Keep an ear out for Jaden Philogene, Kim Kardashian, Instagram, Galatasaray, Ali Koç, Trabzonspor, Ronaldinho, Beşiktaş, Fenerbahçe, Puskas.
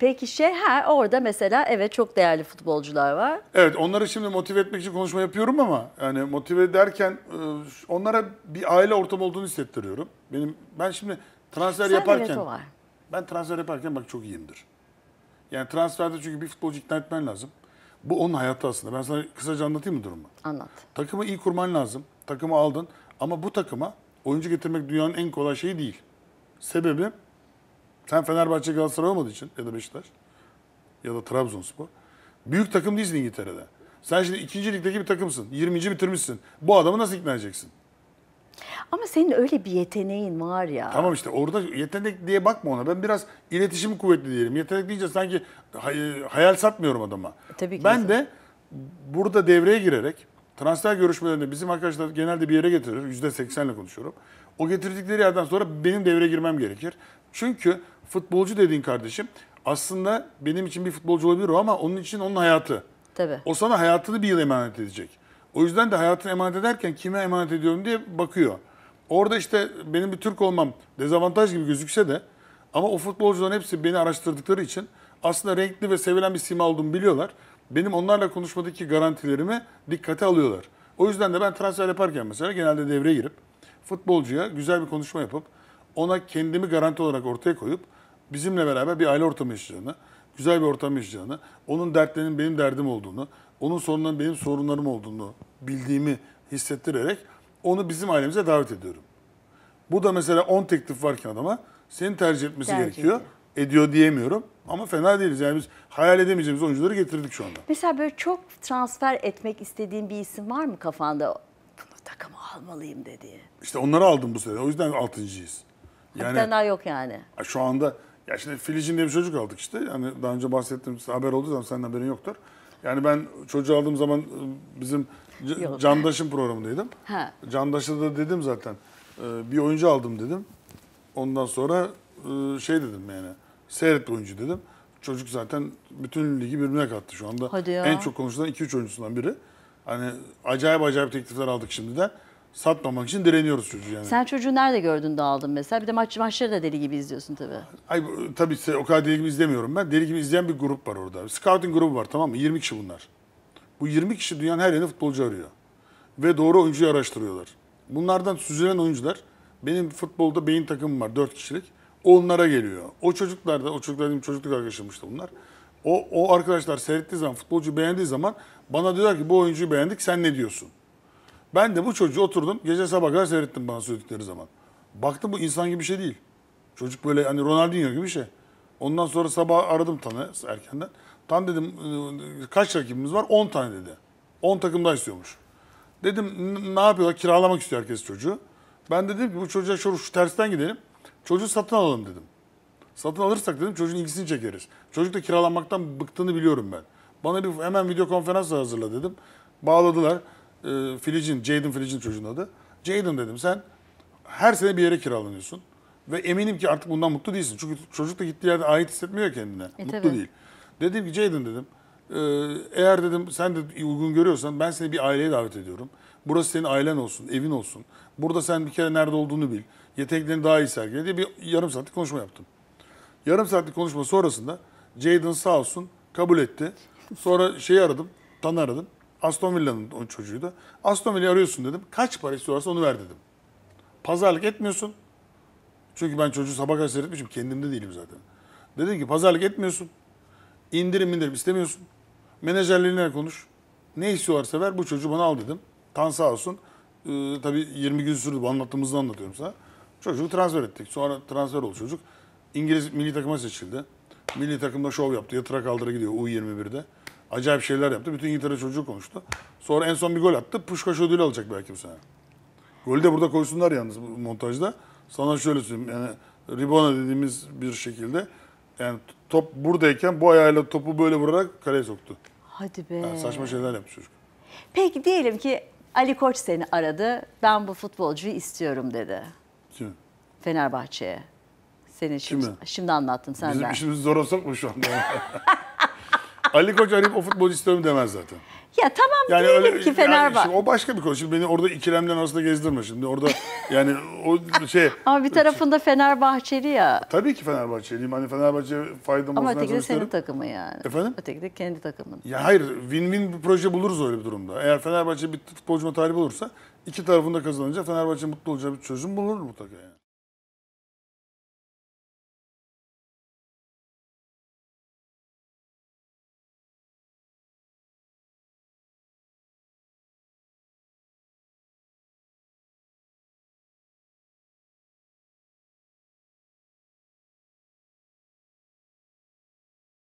Peki orada mesela evet çok değerli futbolcular var. Evet, onları şimdi motive etmek için konuşma yapıyorum ama yani motive derken onlara bir aile ortamı olduğunu hissettiriyorum. Ben şimdi transfer yaparken bak çok iyiyimdir. Yani transferde çünkü bir futbolcu ikna etmen lazım. Bu onun hayatı aslında. Ben sana kısaca anlatayım mı durumu? Anlat. Takımı iyi kurman lazım. Takımı aldın ama bu takıma oyuncu getirmek dünyanın en kolay şeyi değil. Sebebi sen Fenerbahçe, Galatasaray olmadığı için ya da Beşiktaş ya da Trabzonspor. Büyük takım değilsin İngiltere'de. Sen şimdi 2. ligdeki bir takımsın. 20. bitirmişsin. Bu adamı nasıl ikna edeceksin? Ama senin öyle bir yeteneğin var ya. Tamam işte orada yetenek diye bakma ona. Ben biraz iletişim kuvvetli diyelim. Yetenek deyince sanki hayal satmıyorum adama. Tabii ki. Ben de burada devreye girerek transfer görüşmelerinde bizim arkadaşlar genelde bir yere getirir. %80'le konuşuyorum. O getirdikleri yerden sonra benim devreye girmem gerekir. Çünkü futbolcu dediğin kardeşim aslında benim için bir futbolcu olabilir o ama onun için onun hayatı. Tabii. O sana hayatını bir yıl emanet edecek. O yüzden de hayatını emanet ederken kime emanet ediyorum diye bakıyor. Orada işte benim bir Türk olmam dezavantaj gibi gözükse de ama o futbolcuların hepsi beni araştırdıkları için aslında renkli ve sevilen bir sima olduğumu biliyorlar. Benim onlarla konuşmadaki garantilerimi dikkate alıyorlar. O yüzden de ben transfer yaparken mesela genelde devreye girip futbolcuya güzel bir konuşma yapıp ona kendimi garanti olarak ortaya koyup bizimle beraber bir aile ortamı yaşayacağını, güzel bir ortam yaşayacağını, onun dertlerinin benim derdim olduğunu, onun sorunlarının benim sorunlarım olduğunu bildiğimi hissettirerek onu bizim ailemize davet ediyorum. Bu da mesela 10 teklif varken adama senin tercih etmesi gerekiyor. Ediyor diyemiyorum ama fena değiliz. Yani biz hayal edemeyeceğimiz oyuncuları getirdik şu anda. Mesela böyle çok transfer etmek istediğin bir isim var mı kafanda? Bunu takıma almalıyım dediği. İşte onları aldım bu sene. O yüzden 6.'yiz. Yani, hatta yok yani. Şu anda ya şimdi Philogene diye bir çocuk aldık işte. Yani daha önce bahsettiğim haber olduğu zaman senin haberin yoktur. Yani ben çocuğu aldığım zaman bizim Candaş'ın programındaydım. Candaş'a da dedim zaten bir oyuncu aldım dedim. Ondan sonra dedim yani seyret oyuncu dedim. Çocuk zaten bütün ligi birbirine kattı şu anda. En çok konuşulan 2-3 oyuncusundan biri. Hani acayip teklifler aldık şimdiden. Satmamak için direniyoruz çocuğu yani. Sen çocuğu nerede gördün de aldın mesela? Bir de maçları da deli gibi izliyorsun tabii. Ay, tabii o kadar deli gibi izlemiyorum ben. Deli gibi izleyen bir grup var orada. Scouting grubu var, tamam mı? 20 kişi bunlar. Bu 20 kişi dünyanın her yerinde futbolcu arıyor. Ve doğru oyuncuyu araştırıyorlar. Bunlardan süzülen oyuncular, benim futbolda beyin takımım var 4 kişilik. Onlara geliyor. O çocuklar da, benim çocukluk arkadaşımmıştı bunlar. O arkadaşlar seyrettiği zaman, futbolcu beğendiği zaman bana diyorlar ki bu oyuncuyu beğendik, sen ne diyorsun? Ben de bu çocuğu oturdum, gece sabaha kadar seyrettim bana söyledikleri zaman. Baktım bu insan gibi bir şey değil. Çocuk böyle hani Ronaldinho gibi bir şey. Ondan sonra sabah aradım Tan'ı erkenden. Tan dedim kaç rakibimiz var? 10 tane dedi. 10 takımda istiyormuş. Dedim ne yapıyorlar? Kiralamak istiyor herkes çocuğu. Ben dedim ki bu çocuğa şu tersten gidelim. Çocuğu satın alalım dedim. Satın alırsak dedim çocuğun ilgisini çekeriz. Çocuk da kiralanmaktan bıktığını biliyorum ben. Bana hemen video konferans hazırla dedim. Bağladılar. Jaden Philogene çocuğun adı. Jaden dedim sen her sene bir yere kiralanıyorsun. Ve eminim ki artık bundan mutlu değilsin. Çünkü çocuk da gittiği yerde ait hissetmiyor kendine. Mutlu değil. Dedim ki Jaden dedim eğer dedim sen de uygun görüyorsan ben seni bir aileye davet ediyorum. Burası senin ailen olsun, evin olsun. Burada sen bir kere nerede olduğunu bil. Yeteneklerini daha iyi sergile diye bir yarım saatlik konuşma yaptım. Yarım saatlik konuşma sonrasında Jaden sağ olsun kabul etti. Sonra aradım, Tan'ı aradım. Aston Villa'nın onun çocuğu da. Aston Villa'yı arıyorsun dedim. Kaç para istiyorsa onu ver dedim. Pazarlık etmiyorsun. Çünkü ben çocuğu sabah kadar seyretmişim. Kendimde değilim zaten. Dedim ki pazarlık etmiyorsun. İndirim istemiyorsun. Menajerlerine konuş. Ne istiyorlarsa ver bu çocuğu bana al dedim. Tan sağ olsun. Tabii 20 gün sürdü. Bu anlattığımızı anlatıyorum sana. Çocuğu transfer ettik. Sonra transfer oldu çocuk. İngiliz milli takıma seçildi. Milli takımda şov yaptı. Yatıra kaldıra gidiyor U21'de. Acayip şeyler yaptı. Bütün İngiltere çocuğu konuştu. Sonra en son bir gol attı. Puskas ödülü alacak belki bu sene. Golü de burada koysunlar yalnız montajda. Sana şöyle söyleyeyim. Yani ribona dediğimiz bir şekilde yani top buradayken bu ayağıyla topu böyle vurarak kaleye soktu. Hadi be. Yani saçma şeyler yapmış çocuk. Peki diyelim ki Ali Koç seni aradı. Ben bu futbolcuyu istiyorum dedi. Kim? Fenerbahçe'ye. Seni şimdi anlattın sen. Bizim işimizi zora sokmuş şu anda. Ali Koç arayıp o futbolcu istiyorum demez zaten. Ya tamam yani diyelim öyle, ki Fenerbahçe. Yani o başka bir konu. Şimdi beni orada ikilemden arasında gezdirme. Şimdi orada yani o şey. Ama bir tarafında Fenerbahçeli ya. Tabii ki Fenerbahçeliyim. Hani Fenerbahçe faydam olsun. Ama öteki de senin takımın yani. Efendim? Öteki de kendi takımın. Ya hayır, win-win bir proje buluruz öyle bir durumda. Eğer Fenerbahçe bir futbolcuma talip olursa iki tarafında kazanınca Fenerbahçe mutlu olacağı bir çözüm bulunur mutlaka yani.